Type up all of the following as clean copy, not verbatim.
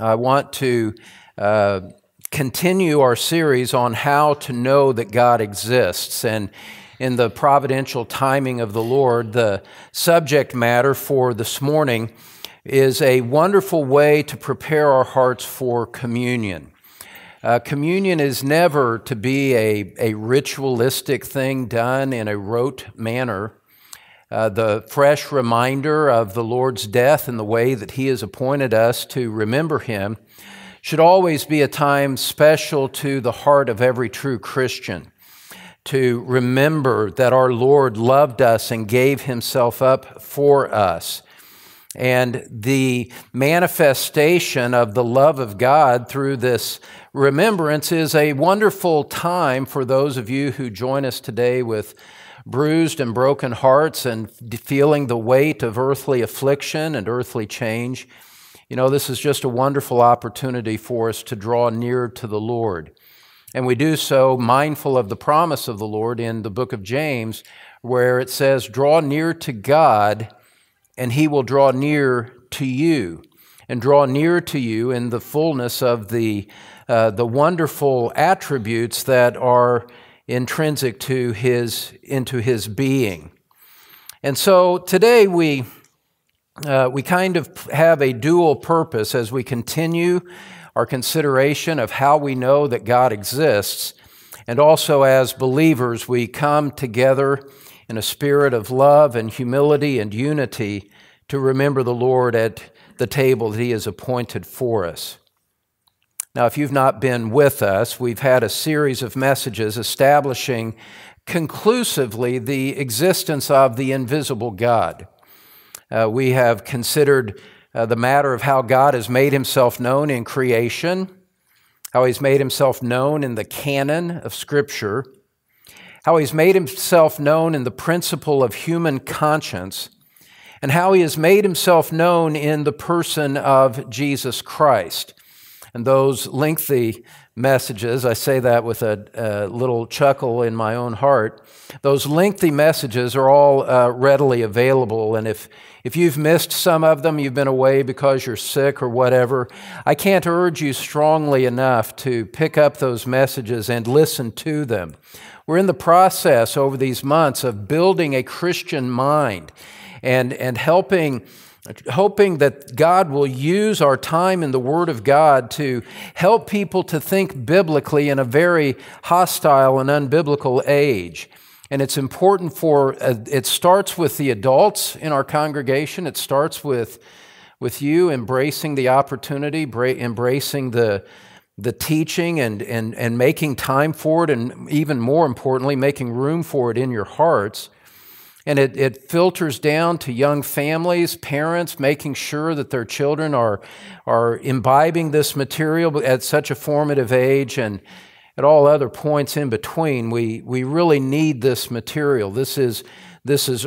I want to continue our series on how to know that God exists. And in the providential timing of the Lord, the subject matter for this morning is a wonderful way to prepare our hearts for communion. Communion is never to be a ritualistic thing done in a rote manner. The fresh reminder of the Lord's death and the way that He has appointed us to remember Him should always be a time special to the heart of every true Christian, to remember that our Lord loved us and gave Himself up for us. And the manifestation of the love of God through this remembrance is a wonderful time for those of you who join us today with bruised and broken hearts and feeling the weight of earthly affliction and earthly change. You know, this is just a wonderful opportunity for us to draw near to the Lord. And we do so mindful of the promise of the Lord in the book of James, where it says, "Draw near to God, and He will draw near to you," and draw near to you in the fullness of the wonderful attributes that are intrinsic to into His being. And so today we kind of have a dual purpose as we continue our consideration of how we know that God exists, and also as believers we come together in a spirit of love and humility and unity to remember the Lord at the table that He has appointed for us. Now, if you've not been with us, we've had a series of messages establishing conclusively the existence of the invisible God. We have considered the matter of how God has made Himself known in creation, how He's made Himself known in the canon of Scripture, how He's made Himself known in the principle of human conscience, and how He has made Himself known in the person of Jesus Christ. And those lengthy messages, I say that with a little chuckle in my own heart, those lengthy messages are all readily available. And if you've missed some of them, you've been away because you're sick or whatever, I can't urge you strongly enough to pick up those messages and listen to them. We're in the process over these months of building a Christian mind and hoping that God will use our time in the Word of God to help people to think biblically in a very hostile and unbiblical age. And it's important it starts with the adults in our congregation. It starts with you embracing the opportunity, embracing the teaching and making time for it, and even more importantly, making room for it in your hearts. And it filters down to young families, parents, making sure that their children are imbibing this material at such a formative age, and at all other points in between. We really need this material. This is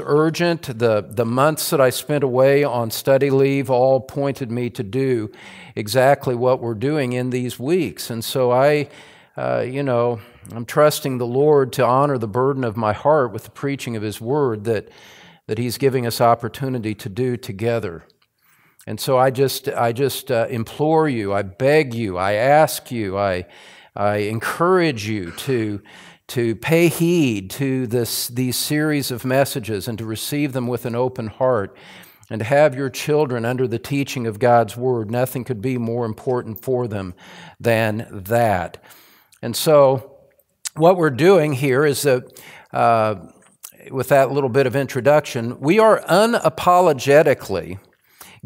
urgent. The months that I spent away on study leave all pointed me to do exactly what we're doing in these weeks. And so I'm trusting the Lord to honor the burden of my heart with the preaching of His Word that He's giving us opportunity to do together. And so I just implore you, I beg you, I ask you, I encourage you to pay heed to these series of messages and to receive them with an open heart and to have your children under the teaching of God's Word. Nothing could be more important for them than that. And so what we're doing here is that, with that little bit of introduction, we are unapologetically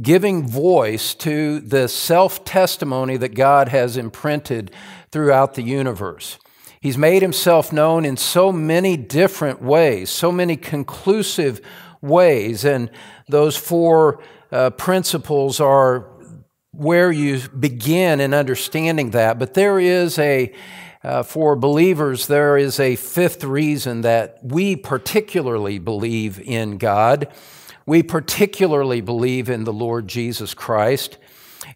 giving voice to the self-testimony that God has imprinted throughout the universe. He's made Himself known in so many different ways, so many conclusive ways, and those four principles are where you begin in understanding that. But there is for believers, there is a fifth reason that we particularly believe in God. We particularly believe in the Lord Jesus Christ.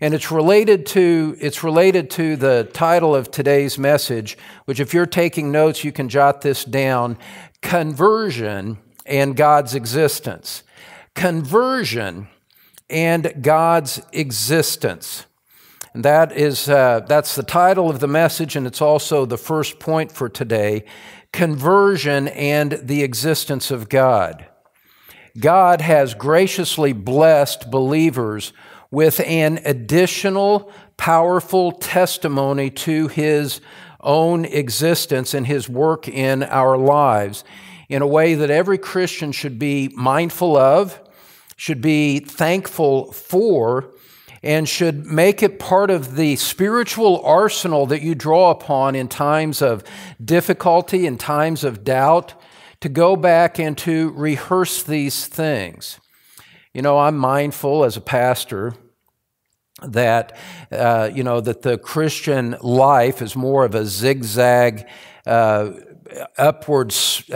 And it's related to the title of today's message, which, if you're taking notes, you can jot this down: Conversion and God's Existence. Conversion and God's Existence. And that is, that's the title of the message, and it's also the first point for today, Conversion and the Existence of God. God has graciously blessed believers with an additional powerful testimony to His own existence and His work in our lives in a way that every Christian should be mindful of, should be thankful for, and should make it part of the spiritual arsenal that you draw upon in times of difficulty, in times of doubt, to go back and to rehearse these things. You know, I'm mindful as a pastor that, that the Christian life is more of a zigzag upwards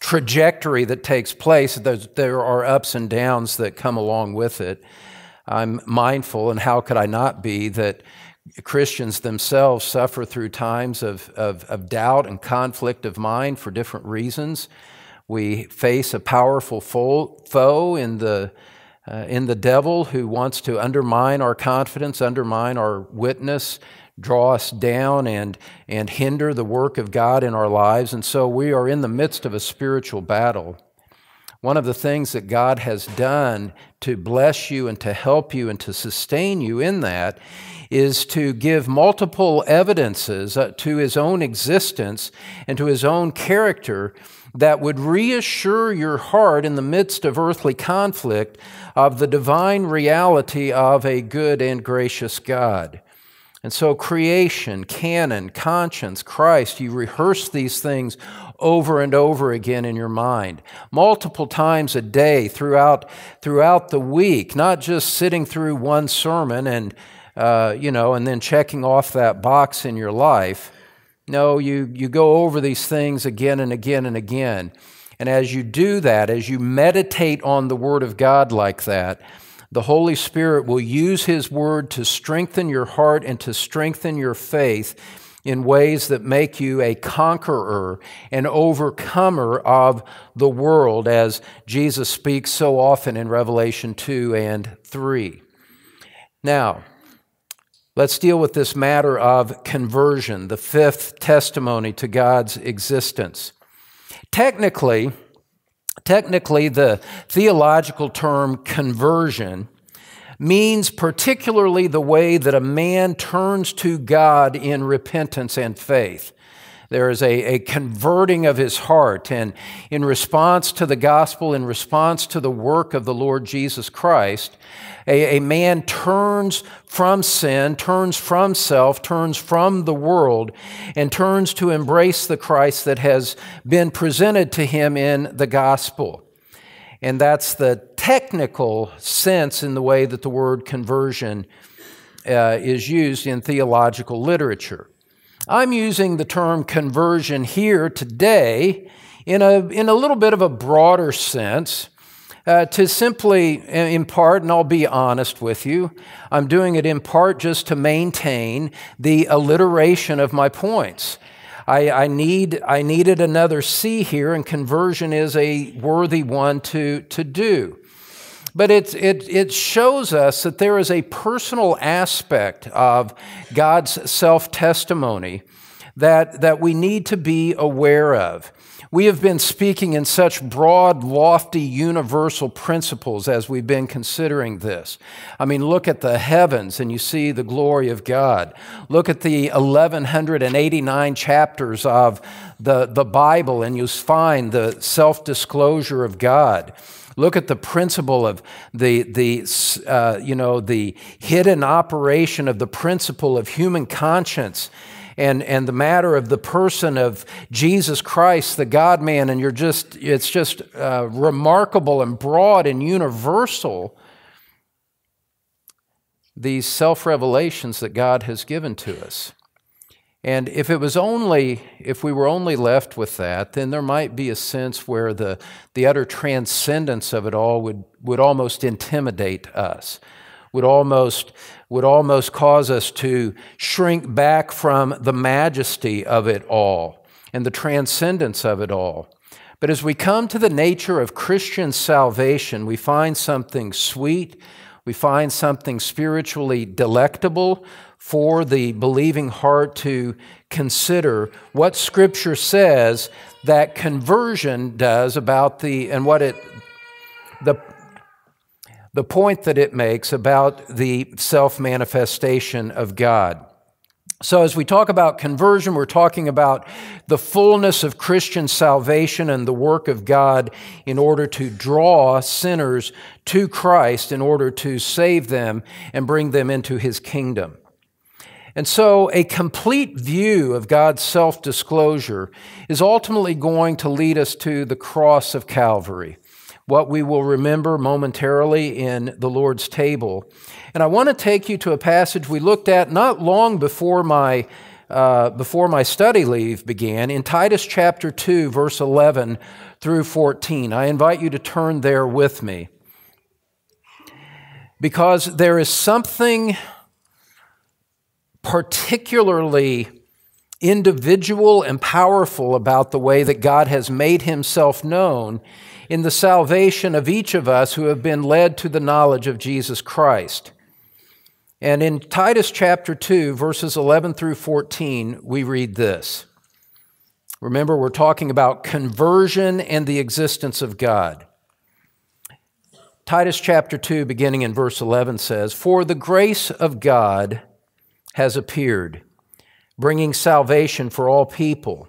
trajectory that takes place. There are ups and downs that come along with it. I'm mindful, and how could I not be, that Christians themselves suffer through times of doubt and conflict of mind for different reasons. We face a powerful foe in the devil who wants to undermine our confidence, undermine our witness, draw us down, and hinder the work of God in our lives. And so we are in the midst of a spiritual battle. One of the things that God has done to bless you and to help you and to sustain you in that is to give multiple evidences to His own existence and to His own character that would reassure your heart in the midst of earthly conflict of the divine reality of a good and gracious God. And so creation, canon, conscience, Christ, you rehearse these things over and over again in your mind, multiple times a day throughout the week, not just sitting through one sermon and then checking off that box in your life. No, you go over these things again and again and again. And as you do that, as you meditate on the Word of God like that, the Holy Spirit will use His Word to strengthen your heart and to strengthen your faith in ways that make you a conqueror, an overcomer of the world, as Jesus speaks so often in Revelation 2 and 3. Now, let's deal with this matter of conversion, the fifth testimony to God's existence. Technically, the theological term conversion means particularly the way that a man turns to God in repentance and faith. There is a converting of his heart, and in response to the gospel, in response to the work of the Lord Jesus Christ, a man turns from sin, turns from self, turns from the world, and turns to embrace the Christ that has been presented to him in the gospel. And that's the technical sense in the way that the word conversion is used in theological literature. I'm using the term conversion here today in a little bit of a broader sense to simply, in part, and I'll be honest with you, I'm doing it in part just to maintain the alliteration of my points. I needed another C here, and conversion is a worthy one to do. But it shows us that there is a personal aspect of God's self-testimony that we need to be aware of. We have been speaking in such broad, lofty, universal principles as we've been considering this. I mean, look at the heavens and you see the glory of God. Look at the 1,189 chapters of the Bible and you find the self-disclosure of God. Look at the principle of the hidden operation of the principle of human conscience and the matter of the person of Jesus Christ, the God-man, and it's just remarkable and broad and universal, these self-revelations that God has given to us. And if we were only left with that, then there might be a sense where the utter transcendence of it all would almost intimidate us, would almost cause us to shrink back from the majesty of it all and the transcendence of it all. But as we come to the nature of Christian salvation, we find something sweet, We find something spiritually delectable for the believing heart to consider what Scripture says that conversion does about the point that it makes about the self-manifestation of God. So as we talk about conversion, we're talking about the fullness of Christian salvation and the work of God in order to draw sinners to Christ, in order to save them and bring them into His kingdom. And so a complete view of God's self-disclosure is ultimately going to lead us to the cross of Calvary, what we will remember momentarily in the Lord's table. And I want to take you to a passage we looked at not long before my study leave began, in Titus chapter 2, verse 11 through 14. I invite you to turn there with me, because there is something particularly individual and powerful about the way that God has made Himself known in the salvation of each of us who have been led to the knowledge of Jesus Christ. And in Titus chapter 2, verses 11 through 14, we read this. Remember, we're talking about conversion and the existence of God. Titus chapter 2, beginning in verse 11, says, "For the grace of God has appeared, bringing salvation for all people,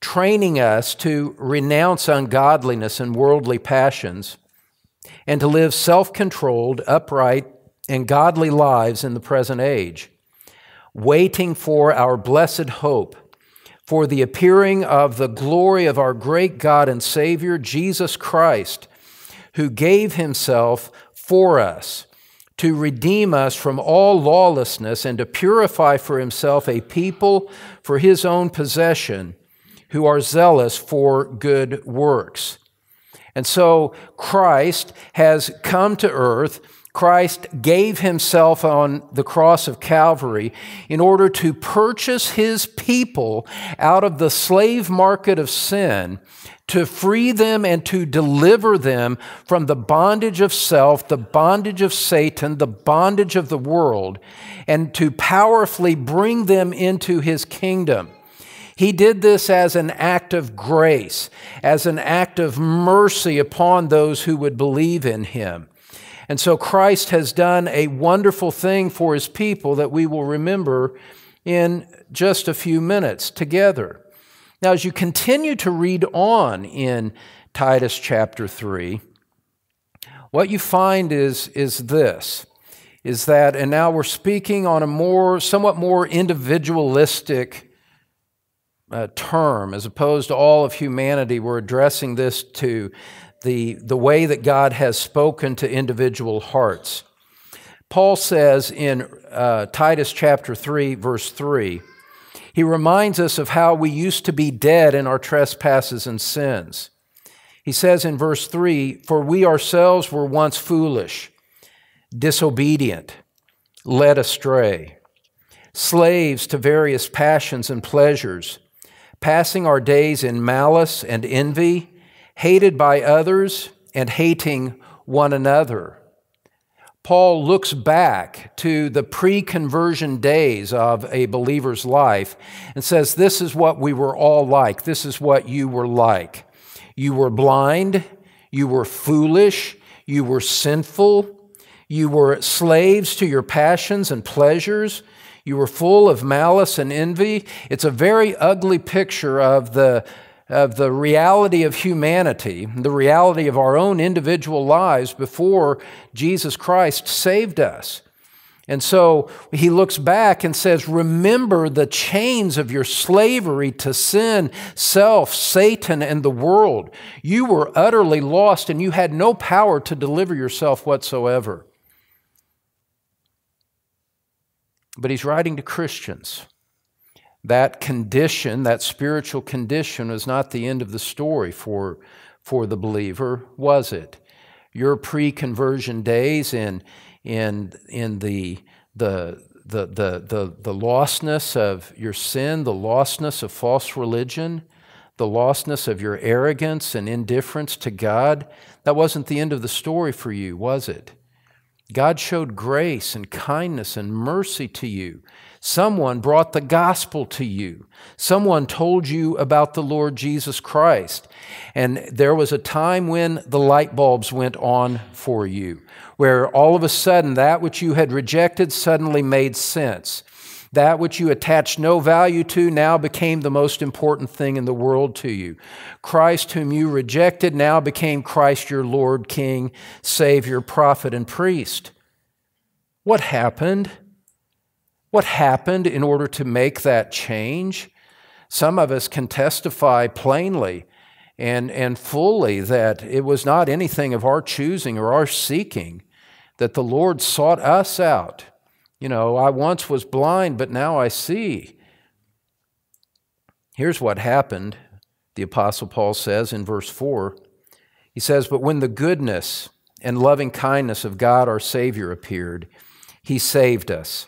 training us to renounce ungodliness and worldly passions, and to live self-controlled, upright, and godly lives in the present age, waiting for our blessed hope, for the appearing of the glory of our great God and Savior, Jesus Christ, who gave Himself for us, to redeem us from all lawlessness and to purify for Himself a people for His own possession, who are zealous for good works." And so Christ has come to earth. Christ gave Himself on the cross of Calvary in order to purchase His people out of the slave market of sin, to free them and to deliver them from the bondage of self, the bondage of Satan, the bondage of the world, and to powerfully bring them into His kingdom. He did this as an act of grace, as an act of mercy upon those who would believe in Him. And so Christ has done a wonderful thing for His people that we will remember in just a few minutes together. Now, as you continue to read on in Titus chapter 3, what you find is that, and now we're speaking on a somewhat more individualistic term, as opposed to all of humanity. We're addressing this to the way that God has spoken to individual hearts. Paul says in Titus chapter 3, verse 3, he reminds us of how we used to be dead in our trespasses and sins. He says in verse 3, "For we ourselves were once foolish, disobedient, led astray, slaves to various passions and pleasures, passing our days in malice and envy, hated by others and hating one another." Paul looks back to the pre-conversion days of a believer's life and says, this is what we were all like. This is what you were like. You were blind. You were foolish. You were sinful. You were slaves to your passions and pleasures. You were full of malice and envy. It's a very ugly picture of the reality of humanity, the reality of our own individual lives before Jesus Christ saved us. And so he looks back and says, remember the chains of your slavery to sin, self, Satan, and the world. You were utterly lost, and you had no power to deliver yourself whatsoever. But he's writing to Christians. That condition, that spiritual condition, was not the end of the story for the believer, was it? Your pre-conversion days in the lostness of your sin, the lostness of false religion, the lostness of your arrogance and indifference to God, that wasn't the end of the story for you, was it? God showed grace and kindness and mercy to you. Someone brought the gospel to you. Someone told you about the Lord Jesus Christ. And there was a time when the light bulbs went on for you, where all of a sudden that which you had rejected suddenly made sense. That which you attached no value to now became the most important thing in the world to you. Christ, whom you rejected, now became Christ your Lord, King, Savior, Prophet, and Priest. What happened? What happened in order to make that change? Some of us can testify plainly and fully that it was not anything of our choosing or our seeking, that the Lord sought us out. You know, I once was blind, but now I see. Here's what happened, the Apostle Paul says in verse 4. He says, "But when the goodness and loving kindness of God our Savior appeared, He saved us,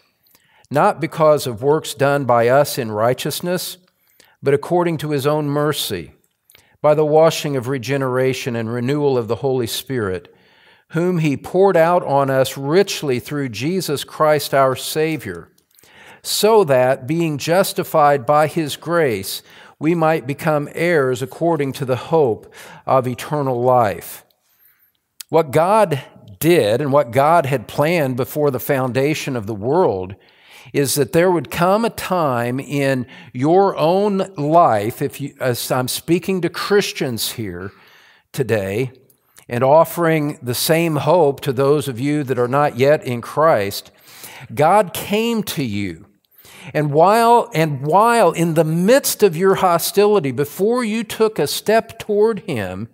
not because of works done by us in righteousness, but according to His own mercy, by the washing of regeneration and renewal of the Holy Spirit, whom He poured out on us richly through Jesus Christ our Savior, so that, being justified by His grace, we might become heirs according to the hope of eternal life." What God did and what God had planned before the foundation of the world is that there would come a time in your own life, as I'm speaking to Christians here today, and offering the same hope to those of you that are not yet in Christ, God came to you. And while in the midst of your hostility, before you took a step toward Him,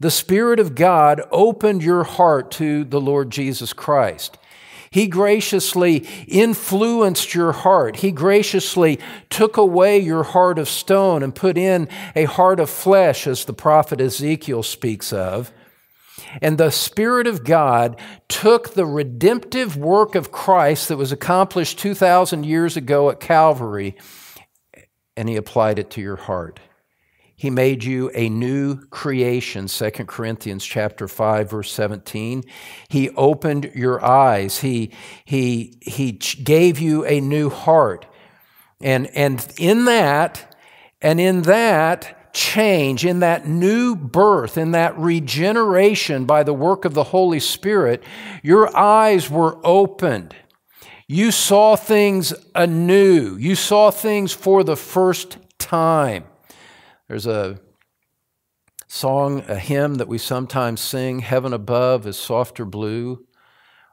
the Spirit of God opened your heart to the Lord Jesus Christ. He graciously influenced your heart. He graciously took away your heart of stone and put in a heart of flesh, as the prophet Ezekiel speaks of. And the Spirit of God took the redemptive work of Christ that was accomplished 2,000 years ago at Calvary, and He applied it to your heart. He made you a new creation, 2 Corinthians chapter 5, verse 17. He opened your eyes. He gave you a new heart. And in that change, in that new birth, in that regeneration by the work of the Holy Spirit, your eyes were opened. You saw things anew. You saw things for the first time. There's a song, a hymn that we sometimes sing, "Heaven above is softer blue,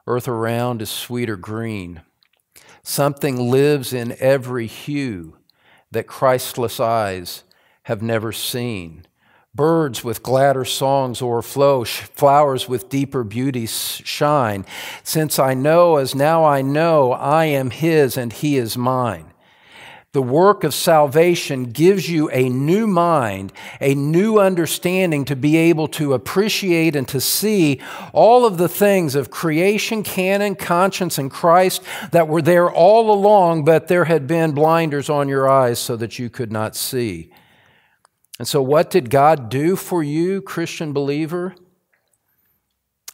earth around is sweeter green. Something lives in every hue that Christless eyes have never seen. Birds with gladder songs o'erflow, flowers with deeper beauty shine. Since I know, as now I am His and He is mine." The work of salvation gives you a new mind, a new understanding to be able to appreciate and to see all of the things of creation, canon, conscience, and Christ that were there all along, but there had been blinders on your eyes so that you could not see. And so what did God do for you, Christian believer?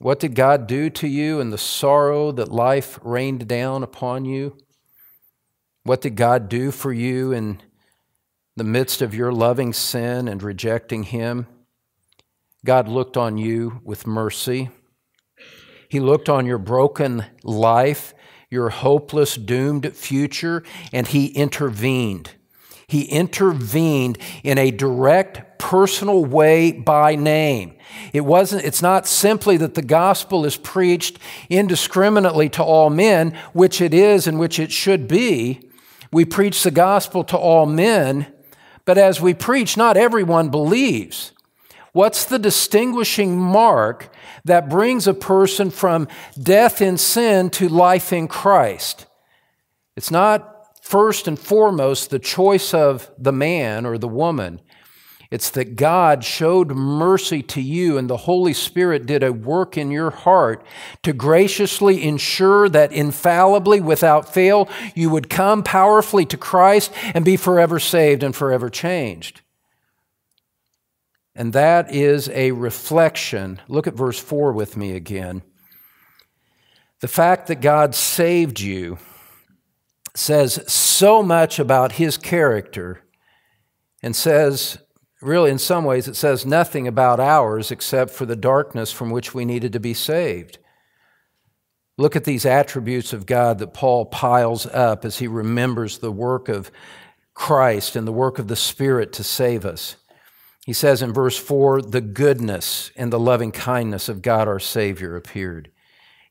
What did God do to you in the sorrow that life rained down upon you? What did God do for you in the midst of your loving sin and rejecting Him? God looked on you with mercy. He looked on your broken life, your hopeless, doomed future, and He intervened. He intervened in a direct, personal way by name. It's not simply that the gospel is preached indiscriminately to all men, which it is and which it should be. We preach the gospel to all men, but as we preach, not everyone believes. What's the distinguishing mark that brings a person from death in sin to life in Christ? It's not first and foremost the choice of the man or the woman. It's that God showed mercy to you and the Holy Spirit did a work in your heart to graciously ensure that infallibly, without fail, you would come powerfully to Christ and be forever saved and forever changed. And that is a reflection. Look at verse 4 with me again. The fact that God saved you says so much about his character, and says, really in some ways, it says nothing about ours except for the darkness from which we needed to be saved. Look at these attributes of God that Paul piles up as he remembers the work of Christ and the work of the Spirit to save us. He says in verse 4, the goodness and the loving kindness of God our Savior appeared.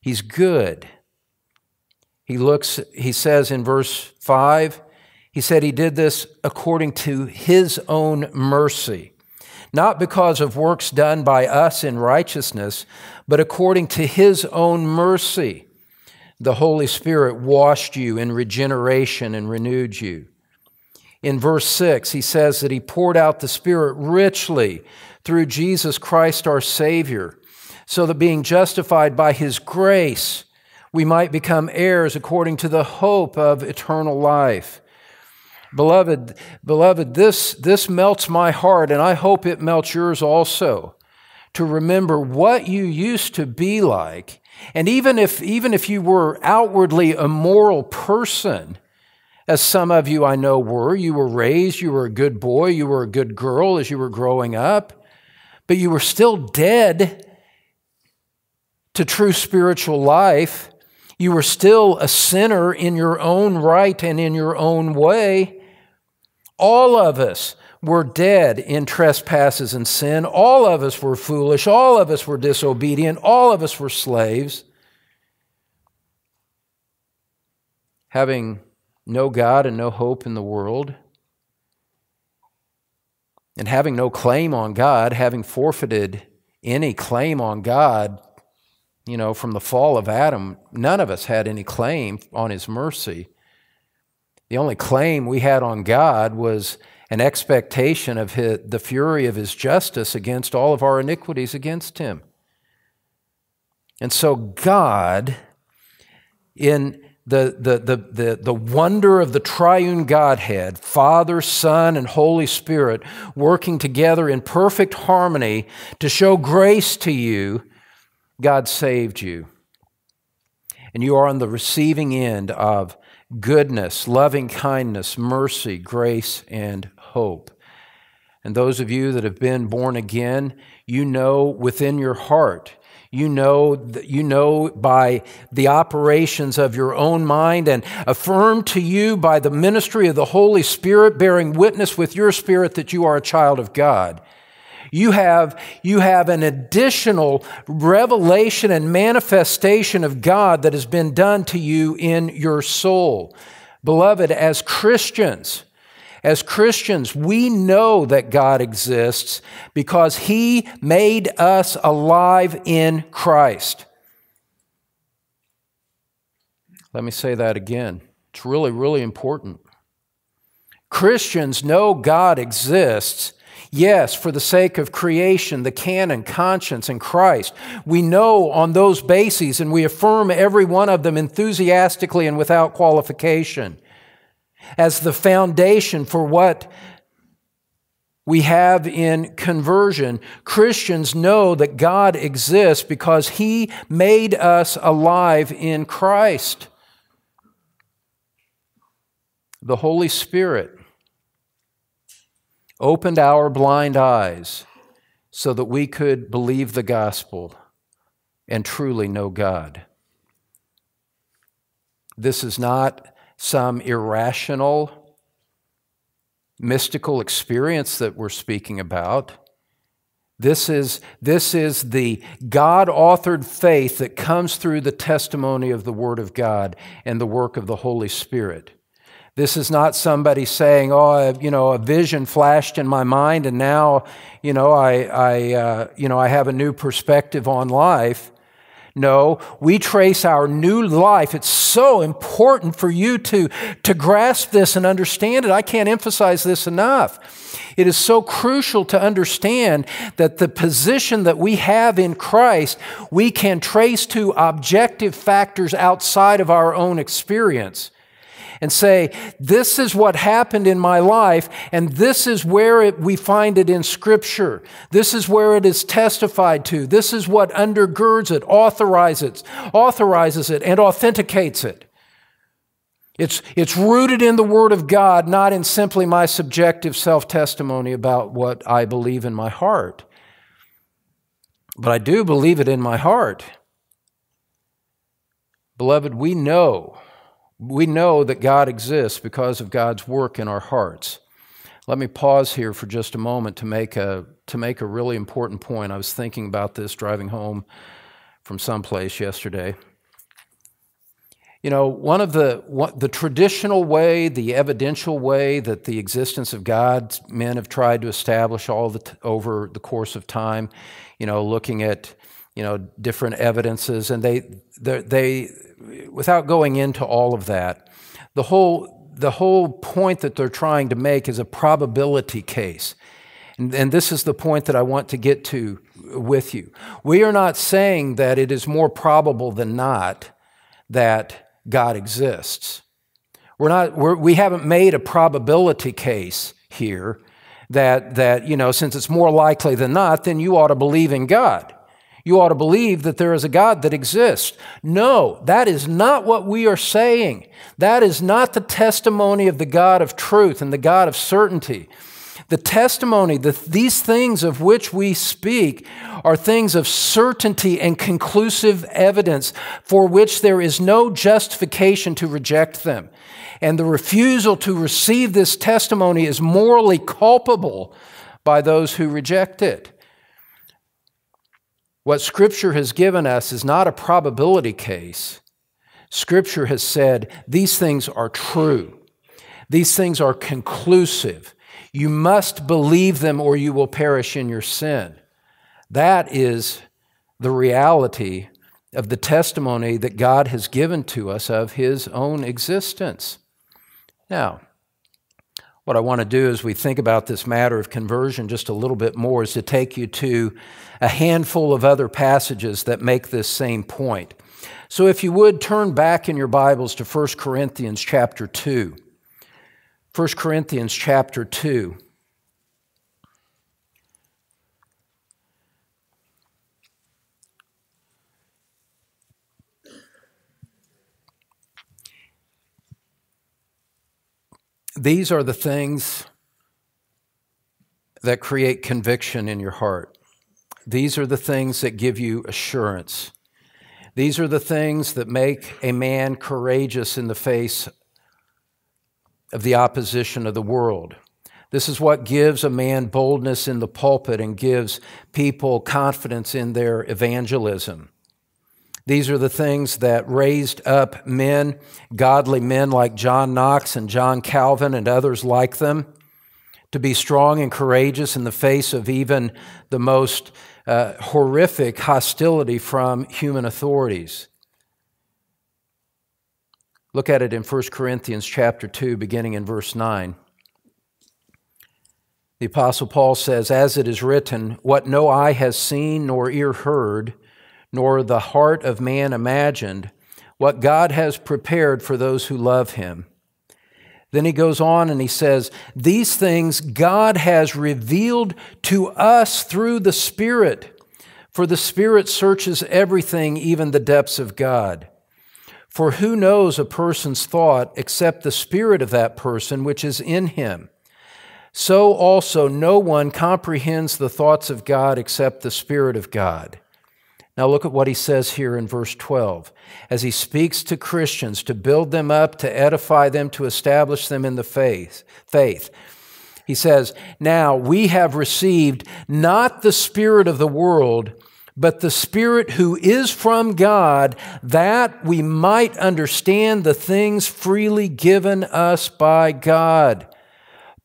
He's good. He says in verse 5, he said he did this according to his own mercy, not because of works done by us in righteousness, but according to his own mercy. The Holy Spirit washed you in regeneration and renewed you. In verse 6, he says that he poured out the Spirit richly through Jesus Christ our Savior, so that being justified by his grace, we might become heirs according to the hope of eternal life. Beloved, this melts my heart, and I hope it melts yours also, to remember what you used to be like. And even if you were outwardly a moral person, as some of you I know were, you were raised, you were a good boy, you were a good girl as you were growing up, but you were still dead to true spiritual life. You were still a sinner in your own right and in your own way. All of us were dead in trespasses and sin. All of us were foolish. All of us were disobedient. All of us were slaves. Having no God and no hope in the world, and having no claim on God, having forfeited any claim on God, you know, from the fall of Adam, none of us had any claim on his mercy. The only claim we had on God was an expectation of the fury of his justice against all of our iniquities against him. And so God, in the wonder of the triune Godhead, Father, Son, and Holy Spirit, working together in perfect harmony to show grace to you, God saved you, and you are on the receiving end of goodness, loving kindness, mercy, grace, and hope. And those of you that have been born again, you know within your heart, you know by the operations of your own mind and affirmed to you by the ministry of the Holy Spirit, bearing witness with your spirit that you are a child of God. You have an additional revelation and manifestation of God that has been done to you in your soul. Beloved, as Christians, we know that God exists because he made us alive in Christ. Let me say that again. It's really, really important. Christians know God exists. Yes, for the sake of creation, the canon, conscience, and Christ. We know on those bases, and we affirm every one of them enthusiastically and without qualification as the foundation for what we have in conversion. Christians know that God exists because he made us alive in Christ. The Holy Spirit opened our blind eyes so that we could believe the gospel and truly know God. This is not some irrational, mystical experience that we're speaking about. This is the God-authored faith that comes through the testimony of the Word of God and the work of the Holy Spirit. This is not somebody saying, "Oh, you know, a vision flashed in my mind, and now, you know, I have a new perspective on life." No, we trace our new life. It's so important for you to grasp this and understand it. I can't emphasize this enough. It is so crucial to understand that the position that we have in Christ, we can trace to objective factors outside of our own experience. and say, this is what happened in my life, and this is where we find it in Scripture. This is where it is testified to. This is what undergirds it, authorizes it, and authenticates it. It's rooted in the Word of God, not in simply my subjective self-testimony about what I believe in my heart. But I do believe it in my heart. Beloved, we know that God exists because of God's work in our hearts. Let me pause here for just a moment to make a really important point. I was thinking about this driving home from someplace yesterday. You know, the traditional way, the evidential way that the existence of God men have tried to establish over the course of time, you know, looking at, you know, different evidences, and they without going into all of that, the whole point that they're trying to make is a probability case. And this is the point that I want to get to with you. We are not saying that it is more probable than not that God exists. We haven't made a probability case here that, you know, since it's more likely than not, then you ought to believe in God. You ought to believe that there is a God that exists. No, that is not what we are saying. That is not the testimony of the God of truth and the God of certainty. The testimony that these things of which we speak are things of certainty and conclusive evidence for which there is no justification to reject them. And the refusal to receive this testimony is morally culpable by those who reject it. What Scripture has given us is not a probability case. Scripture has said, these things are true. These things are conclusive. You must believe them or you will perish in your sin. That is the reality of the testimony that God has given to us of His own existence. Now, what I want to do as we think about this matter of conversion just a little bit more is to take you to a handful of other passages that make this same point. So if you would, turn back in your Bibles to 1 Corinthians chapter 2. 1 Corinthians chapter 2. These are the things that create conviction in your heart. These are the things that give you assurance. These are the things that make a man courageous in the face of the opposition of the world. This is what gives a man boldness in the pulpit and gives people confidence in their evangelism. These are the things that raised up men, godly men like John Knox and John Calvin and others like them, to be strong and courageous in the face of even the most horrific hostility from human authorities. Look at it in 1 Corinthians chapter 2, beginning in verse 9. The Apostle Paul says, "As it is written, what no eye has seen nor ear heard, nor the heart of man imagined, what God has prepared for those who love Him." Then he goes on and he says, "These things God has revealed to us through the Spirit, for the Spirit searches everything, even the depths of God. For who knows a person's thought except the spirit of that person which is in him? So also no one comprehends the thoughts of God except the Spirit of God." Now look at what he says here in verse 12. As he speaks to Christians to build them up, to edify them, to establish them in the faith. He says, "Now we have received not the spirit of the world, but the Spirit who is from God, that we might understand the things freely given us by God."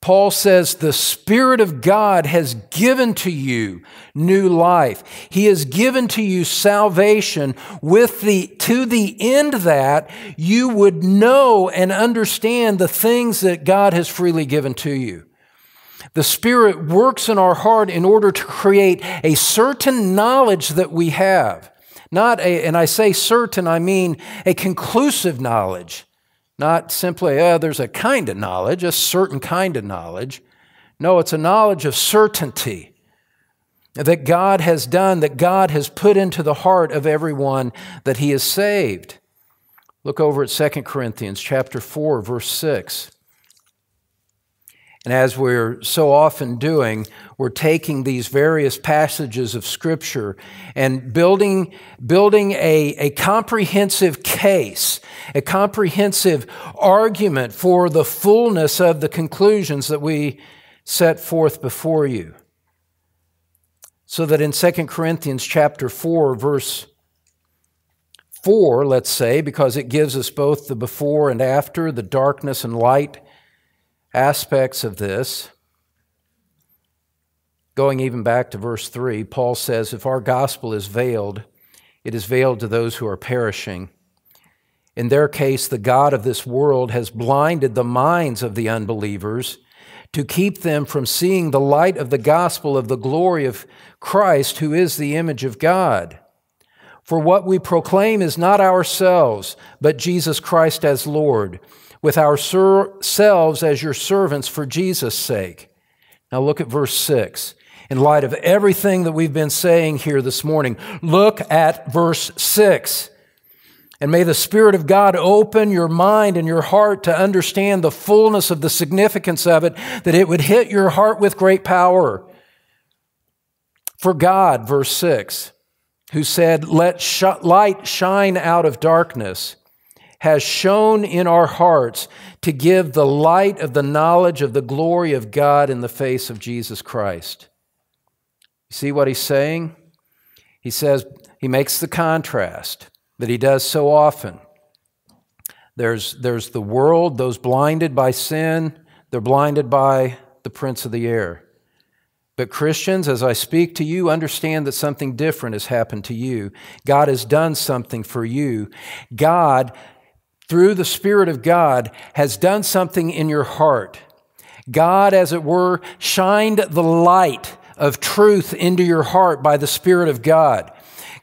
Paul says the Spirit of God has given to you new life. He has given to you salvation to the end that you would know and understand the things that God has freely given to you. The Spirit works in our heart in order to create a certain knowledge that we have. And I say certain, I mean a conclusive knowledge. Not simply, there's a kind of knowledge, a certain kind of knowledge. No, it's a knowledge of certainty that God has done, that God has put into the heart of everyone that he has saved. Look over at 2 Corinthians chapter 4, verse 6. And as we're so often doing, we're taking these various passages of Scripture and building a comprehensive case, a comprehensive argument for the fullness of the conclusions that we set forth before you. So that in 2 Corinthians chapter 4, verse 4, let's say, because it gives us both the before and after, the darkness and light aspects of this, going even back to verse 3, Paul says, if our gospel is veiled, it is veiled to those who are perishing. In their case, the God of this world has blinded the minds of the unbelievers to keep them from seeing the light of the gospel of the glory of Christ, who is the image of God. For what we proclaim is not ourselves, but Jesus Christ as Lord, with ourselves as your servants for Jesus' sake. Now look at verse 6. In light of everything that we've been saying here this morning, look at verse 6. And may the Spirit of God open your mind and your heart to understand the fullness of the significance of it, that it would hit your heart with great power. For God, verse 6, who said, "Let light shine out of darkness," has shone in our hearts to give the light of the knowledge of the glory of God in the face of Jesus Christ. You see what he's saying? He says, he makes the contrast that he does so often. There's the world, those blinded by sin, they're blinded by the prince of the air. But Christians, as I speak to you, understand that something different has happened to you. God has done something for you. God, through the Spirit of God, has done something in your heart. God, as it were, shined the light of truth into your heart by the Spirit of God.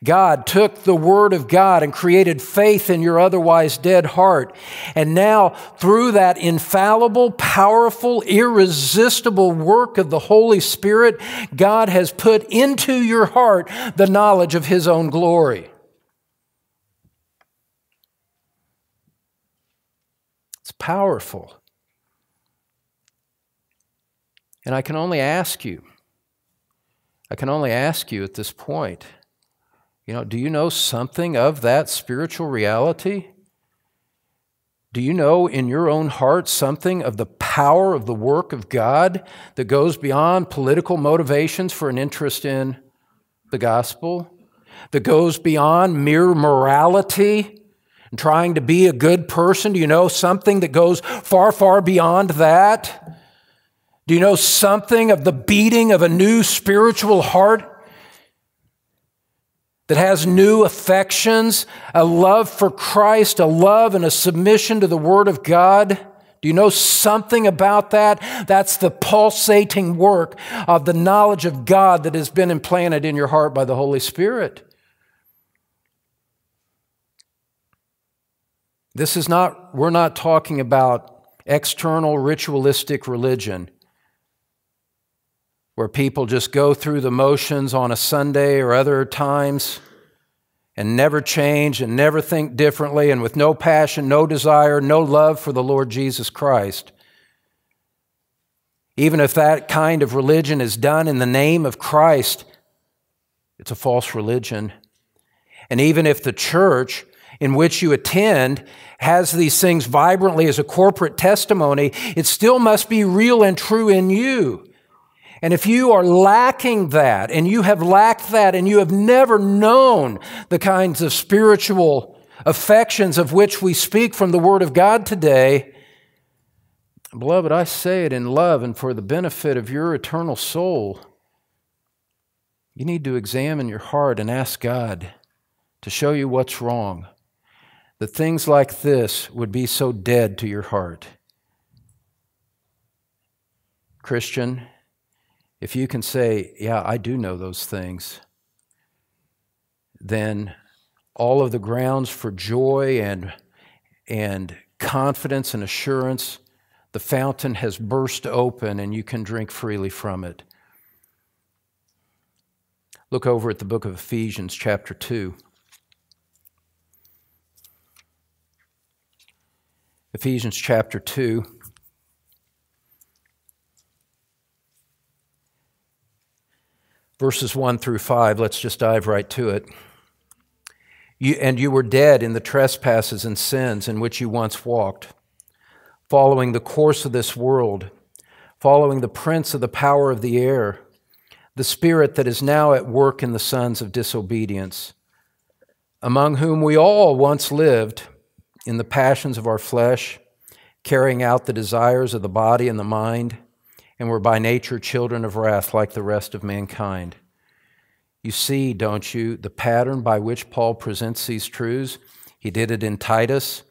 God took the Word of God and created faith in your otherwise dead heart. And now, through that infallible, powerful, irresistible work of the Holy Spirit, God has put into your heart the knowledge of His own glory. It's powerful. And I can only ask you at this point, do you know something of that spiritual reality? Do you know in your own heart something of the power of the work of God that goes beyond political motivations for an interest in the gospel? That goes beyond mere morality? And trying to be a good person? Do you know something that goes far, far beyond that? Do you know something of the beating of a new spiritual heart that has new affections, a love for Christ, a love and a submission to the Word of God? Do you know something about that? That's the pulsating work of the knowledge of God that has been implanted in your heart by the Holy Spirit. We're not talking about external ritualistic religion where people just go through the motions on a Sunday or other times and never change and never think differently and with no passion, no desire, no love for the Lord Jesus Christ. Even if that kind of religion is done in the name of Christ, it's a false religion. And even if the church in which you attend has these things vibrantly as a corporate testimony, it still must be real and true in you. And if you are lacking that, and you have lacked that, and you have never known the kinds of spiritual affections of which we speak from the Word of God today, beloved, I say it in love and for the benefit of your eternal soul. You need to examine your heart and ask God to show you what's wrong, that things like this would be so dead to your heart. Christian, if you can say, yeah, I do know those things, then all of the grounds for joy and confidence and assurance. The fountain has burst open and you can drink freely from it. Look over at the book of Ephesians chapter 2. Ephesians chapter 2. Verses 1 through 5, let's just dive right to it. You were dead in the trespasses and sins in which you once walked, following the course of this world, following the prince of the power of the air, the spirit that is now at work in the sons of disobedience, among whom we all once lived in the passions of our flesh, carrying out the desires of the body and the mind, and were by nature children of wrath like the rest of mankind. You see, don't you, the pattern by which Paul presents these truths? He did it in Titus,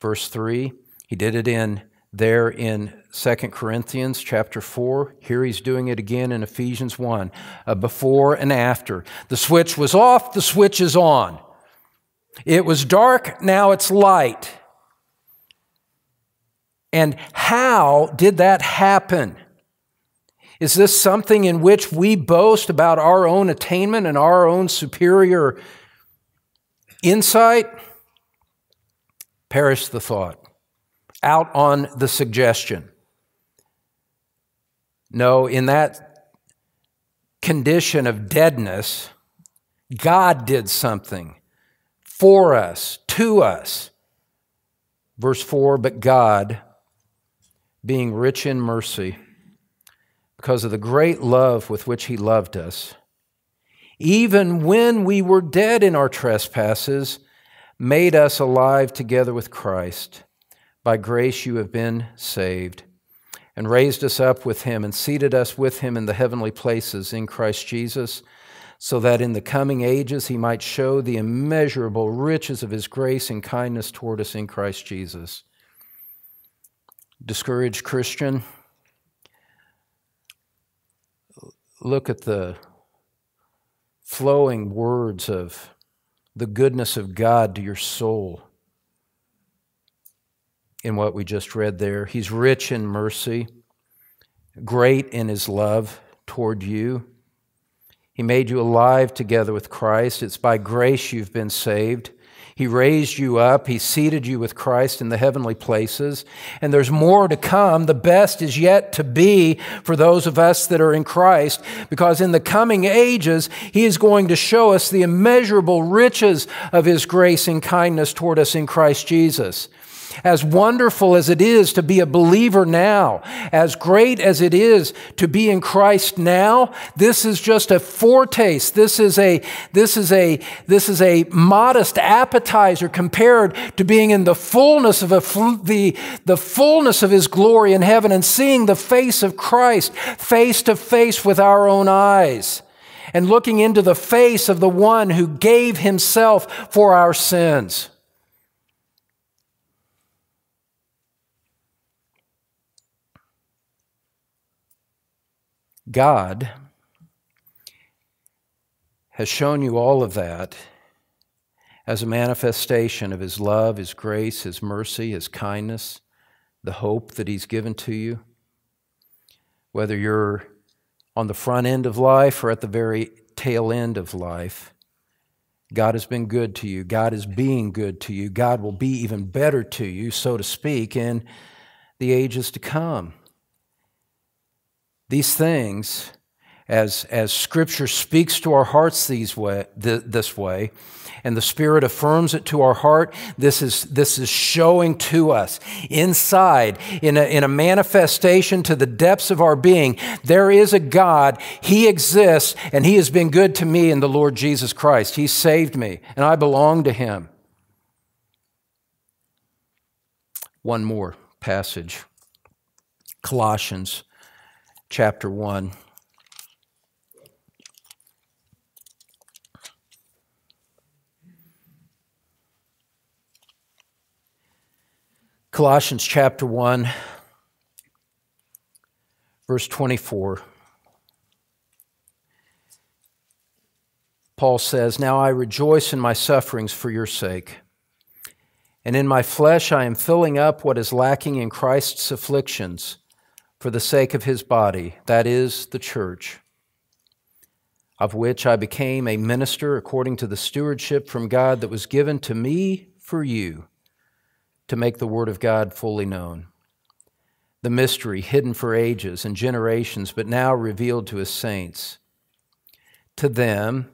verse 3. He did it in 2 Corinthians chapter 4. Here he's doing it again in Ephesians 1. Before and after. The switch was off, the switch is on. It was dark, now it's light. And how did that happen? Is this something in which we boast about our own attainment and our own superior insight? Perish the thought. Out on the suggestion. No, in that condition of deadness, God did something for us, to us. Verse 4, but God, being rich in mercy, because of the great love with which he loved us, even when we were dead in our trespasses, made us alive together with Christ. By grace you have been saved, and raised us up with him, and seated us with him in the heavenly places in Christ Jesus, so that in the coming ages he might show the immeasurable riches of his grace and kindness toward us in Christ Jesus. Discouraged Christian, look at the flowing words of the goodness of God to your soul in what we just read there. He's rich in mercy, great in his love toward you. He made you alive together with Christ. It's by grace you've been saved. He raised you up. He seated you with Christ in the heavenly places. And there's more to come. The best is yet to be for those of us that are in Christ, because in the coming ages, he is going to show us the immeasurable riches of his grace and kindness toward us in Christ Jesus. As wonderful as it is to be a believer now, as great as it is to be in Christ now, this is just a foretaste. This is a modest appetizer compared to being in the fullness of the fullness of his glory in heaven and seeing the face of Christ face to face with our own eyes and looking into the face of the one who gave himself for our sins. God has shown you all of that as a manifestation of his love, his grace, his mercy, his kindness, the hope that he's given to you. Whether you're on the front end of life or at the very tail end of life, God has been good to you. God is being good to you. God will be even better to you, so to speak, in the ages to come. These things, as Scripture speaks to our hearts this way, and the Spirit affirms it to our heart, this is showing to us inside, in a manifestation to the depths of our being, there is a God, he exists, and he has been good to me in the Lord Jesus Christ. He saved me, and I belong to him. One more passage, Colossians chapter 1. Colossians chapter 1, verse 24. Paul says, "Now I rejoice in my sufferings for your sake, And in my flesh I am filling up what is lacking in Christ's afflictions for the sake of his body, that is, the church, of which I became a minister according to the stewardship from God that was given to me for you, to make the word of God fully known, the mystery hidden for ages and generations, but now revealed to his saints. To them,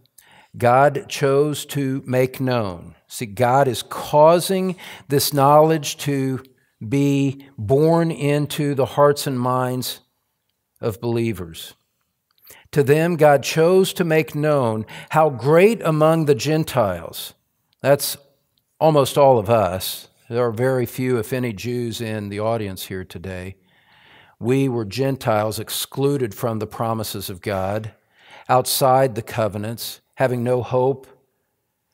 God chose to make known. See, God is causing this knowledge to be born into the hearts and minds of believers. To them, God chose to make known how great among the Gentiles, that's almost all of us, there are very few, if any, Jews in the audience here today. We were Gentiles excluded from the promises of God, outside the covenants, having no hope,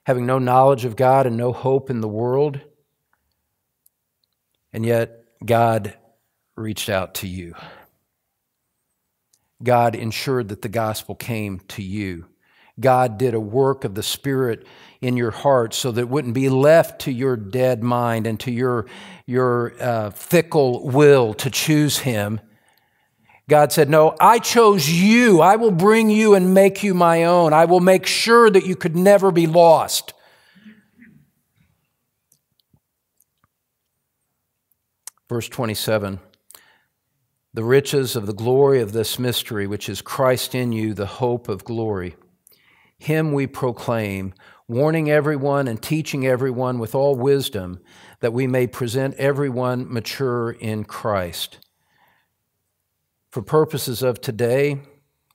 having no knowledge of God and no hope in the world. And yet God reached out to you. God ensured that the gospel came to you. God did a work of the Spirit in your heart so that it wouldn't be left to your dead mind and to your fickle will to choose him. God said, no, I chose you. I will bring you and make you my own. I will make sure that you could never be lost. Verse 27, the riches of the glory of this mystery, which is Christ in you, the hope of glory. Him we proclaim, warning everyone and teaching everyone with all wisdom, that we may present everyone mature in Christ. For purposes of today,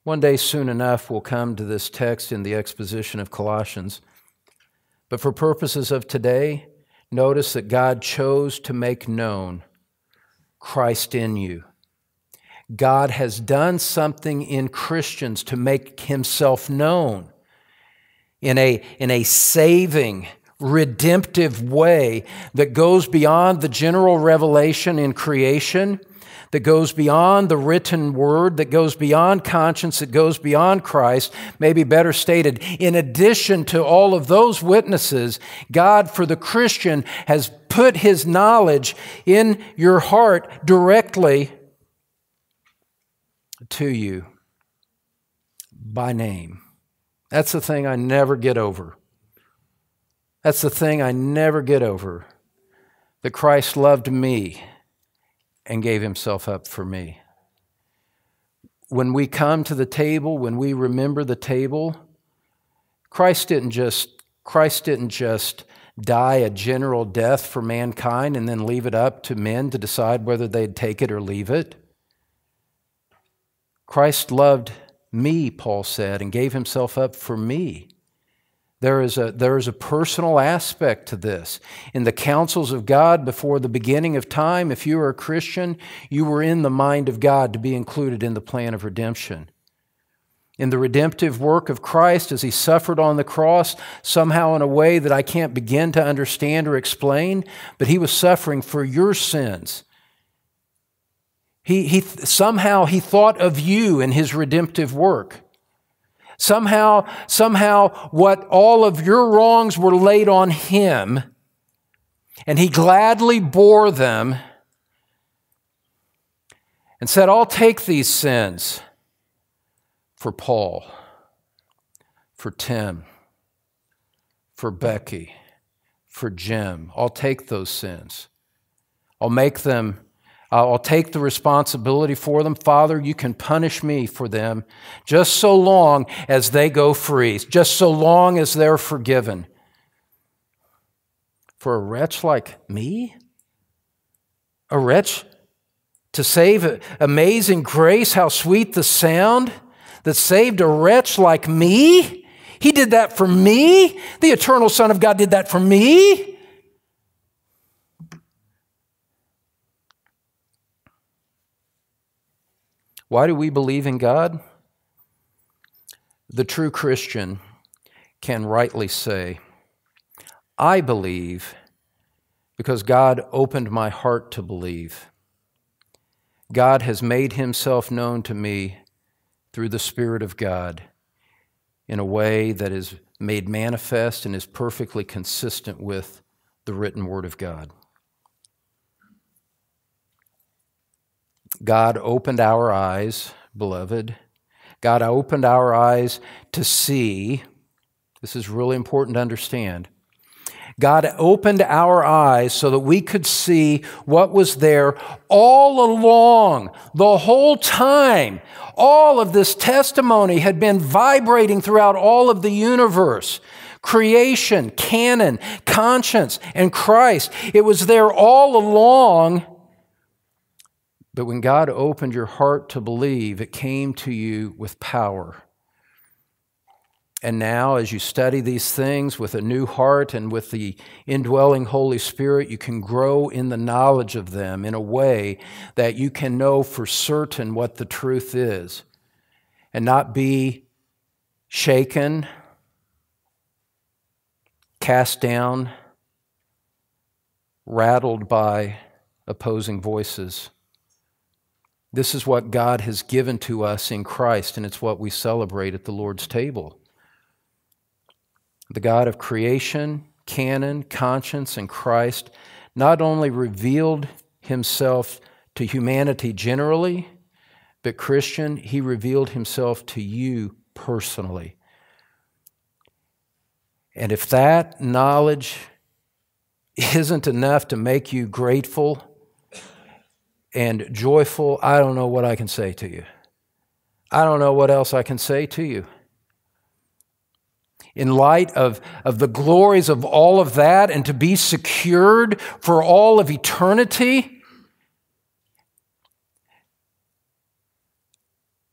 one day soon enough we'll come to this text in the exposition of Colossians. But for purposes of today, notice that God chose to make known Christ in you. God has done something in Christians to make himself known in a saving, redemptive way that goes beyond the general revelation in creation, that goes beyond the written word, that goes beyond conscience, that goes beyond Christ. Maybe better stated, in addition to all of those witnesses, God, for the Christian, has put his knowledge in your heart directly to you by name. That's the thing I never get over. That's the thing I never get over, that Christ loved me and gave himself up for me. When we come to the table, when we remember the table, Christ didn't just die a general death for mankind and then leave it up to men to decide whether they'd take it or leave it. Christ loved me, Paul said, and gave himself up for me. There is a personal aspect to this. In the counsels of God before the beginning of time, if you were a Christian, you were in the mind of God to be included in the plan of redemption. In the redemptive work of Christ as he suffered on the cross, somehow in a way that I can't begin to understand or explain, but he was suffering for your sins. Somehow he thought of you in his redemptive work. Somehow, what all of your wrongs were laid on him, and he gladly bore them and said, I'll take these sins for Paul, for Tim, for Becky, for Jim. I'll take those sins. I'll make them. I'll take the responsibility for them. Father, you can punish me for them just so long as they go free, just so long as they're forgiven. For a wretch like me? A wretch to save? Amazing grace, how sweet the sound that saved a wretch like me? He did that for me? The eternal Son of God did that for me? Why do we believe in God? The true Christian can rightly say, I believe because God opened my heart to believe. God has made himself known to me through the Spirit of God in a way that is made manifest and is perfectly consistent with the written word of God. God opened our eyes, beloved. God opened our eyes to see. This is really important to understand. God opened our eyes so that we could see what was there all along, the whole time. All of this testimony had been vibrating throughout all of the universe. Creation, canon, conscience, and Christ. It was there all along. But when God opened your heart to believe, it came to you with power. And now, as you study these things with a new heart and with the indwelling Holy Spirit, you can grow in the knowledge of them in a way that you can know for certain what the truth is and not be shaken, cast down, rattled by opposing voices. This is what God has given to us in Christ, and it's what we celebrate at the Lord's table. The God of creation, canon, conscience, and Christ not only revealed himself to humanity generally, but Christian, he revealed himself to you personally. And if that knowledge isn't enough to make you grateful and joyful, I don't know what I can say to you. I don't know what else I can say to you. In light of the glories of all of that and to be secured for all of eternity,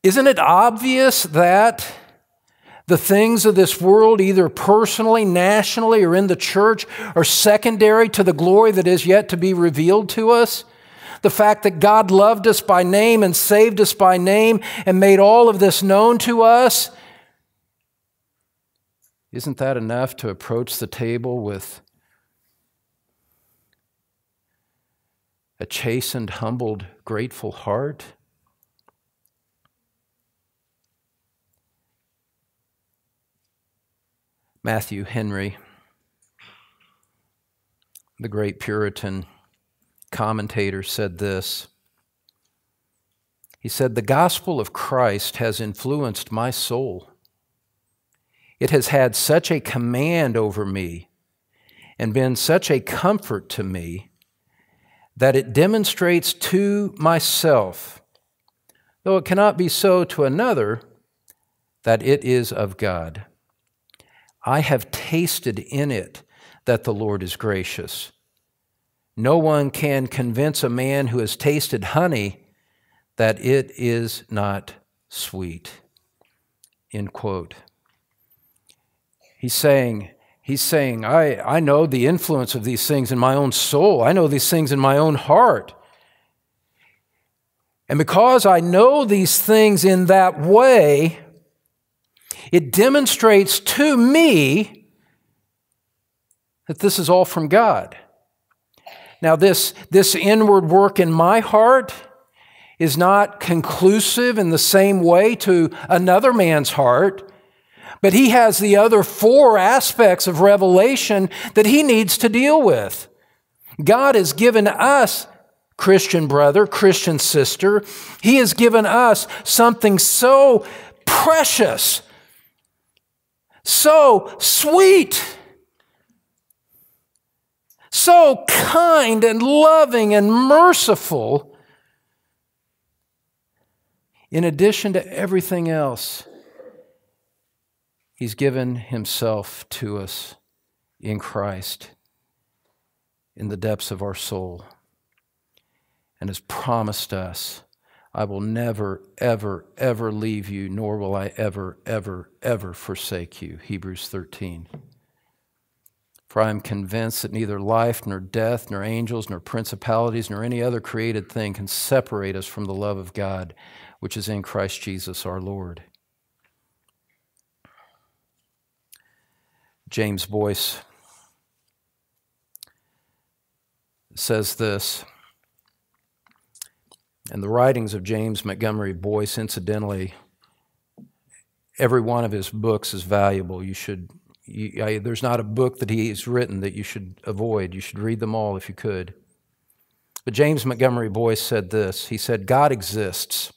isn't it obvious that the things of this world, either personally, nationally, or in the church, are secondary to the glory that is yet to be revealed to us? The fact that God loved us by name and saved us by name and made all of this known to us, isn't that enough to approach the table with a chastened, humbled, grateful heart? Matthew Henry, the great Puritan commentator, said this. He said, "The gospel of Christ has influenced my soul. It has had such a command over me and been such a comfort to me that it demonstrates to myself, though it cannot be so to another, that it is of God. I have tasted in it that the Lord is gracious. No one can convince a man who has tasted honey that it is not sweet." End quote. He's saying, I know the influence of these things in my own soul. I know these things in my own heart. And because I know these things in that way, it demonstrates to me that this is all from God. Now, this inward work in my heart is not conclusive in the same way to another man's heart. But he has the other four aspects of revelation that he needs to deal with. God has given us, Christian brother, Christian sister, he has given us something so precious, so sweet, so kind and loving and merciful, in addition to everything else. He's given himself to us in Christ in the depths of our soul and has promised us, "I will never, ever, ever leave you, nor will I ever, ever, ever forsake you." Hebrews 13. "For I am convinced that neither life, nor death, nor angels, nor principalities, nor any other created thing can separate us from the love of God, which is in Christ Jesus our Lord." James Boyce says this, and the writings of James Montgomery Boyce, incidentally, every one of his books is valuable. You should, There's not a book that he's written that you should avoid. You should read them all if you could. But James Montgomery Boyce said this. He said, God exists.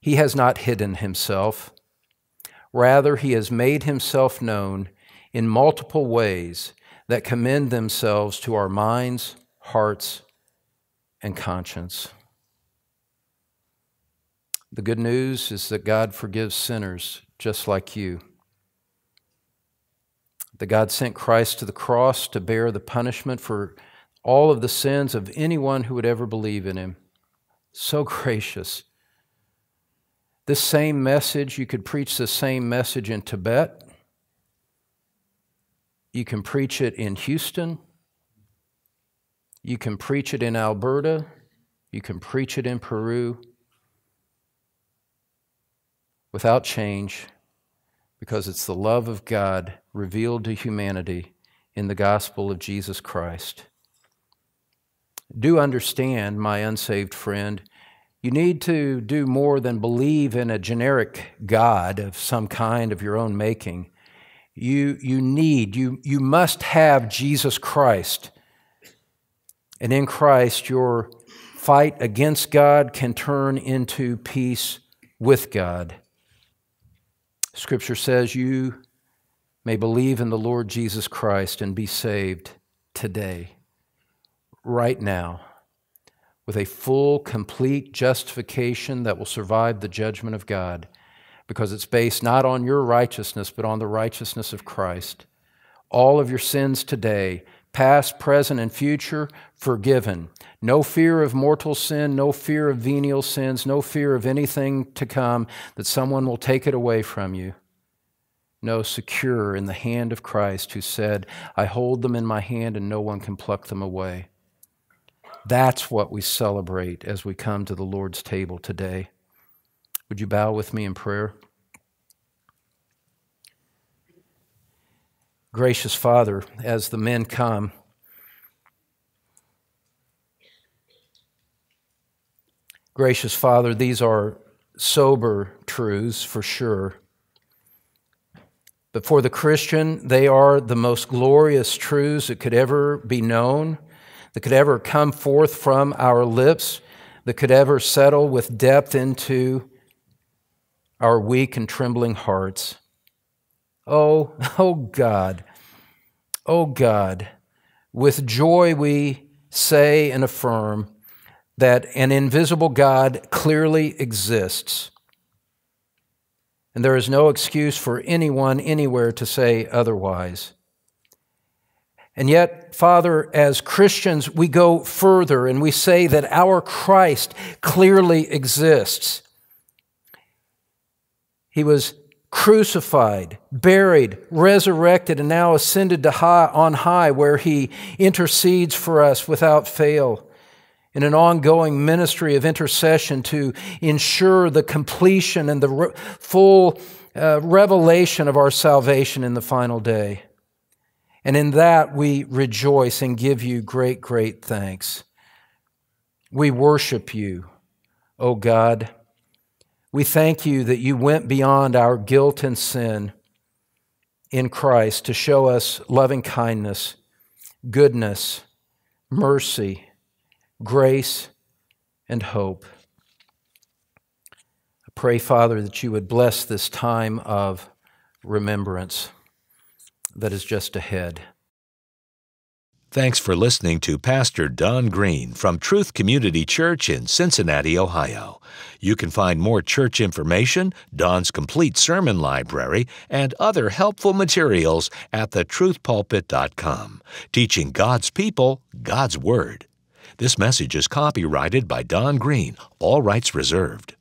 He has not hidden himself. Rather, he has made himself known in multiple ways that commend themselves to our minds, hearts, and conscience. The good news is that God forgives sinners just like you. That God sent Christ to the cross to bear the punishment for all of the sins of anyone who would ever believe in him. So gracious. This same message, you could preach the same message in Tibet. You can preach it in Houston. You can preach it in Alberta. You can preach it in Peru. Without change, because it's the love of God revealed to humanity in the gospel of Jesus Christ. Do understand, my unsaved friend, you need to do more than believe in a generic God of some kind of your own making. You must have Jesus Christ. And in Christ, your fight against God can turn into peace with God. Scripture says you may believe in the Lord Jesus Christ and be saved today, right now, with a full, complete justification that will survive the judgment of God, because it's based not on your righteousness, but on the righteousness of Christ. All of your sins today, past, present, and future, forgiven. No fear of mortal sin, no fear of venial sins, no fear of anything to come that someone will take it away from you. No, secure in the hand of Christ who said, I hold them in my hand and no one can pluck them away. That's what we celebrate as we come to the Lord's table today. Would you bow with me in prayer? Gracious Father, as the men come, gracious Father, these are sober truths for sure, but for the Christian, they are the most glorious truths that could ever be known, that could ever come forth from our lips, that could ever settle with depth into our weak and trembling hearts. Oh God, with joy we say and affirm that an invisible God clearly exists. And there is no excuse for anyone anywhere to say otherwise. And yet, Father, as Christians, we go further and we say that our Christ clearly exists. He was crucified, buried, resurrected, and now ascended to on high, where he intercedes for us without fail in an ongoing ministry of intercession to ensure the completion and the full revelation of our salvation in the final day. And in that we rejoice and give you great, great thanks. We worship you, O God. We thank you that you went beyond our guilt and sin in Christ to show us loving kindness, goodness, mercy, grace, and hope. I pray, Father, that you would bless this time of remembrance that is just ahead. Thanks for listening to Pastor Don Green from Truth Community Church in Cincinnati, Ohio. You can find more church information, Don's complete sermon library, and other helpful materials at thetruthpulpit.com. Teaching God's people, God's Word. This message is copyrighted by Don Green, all rights reserved.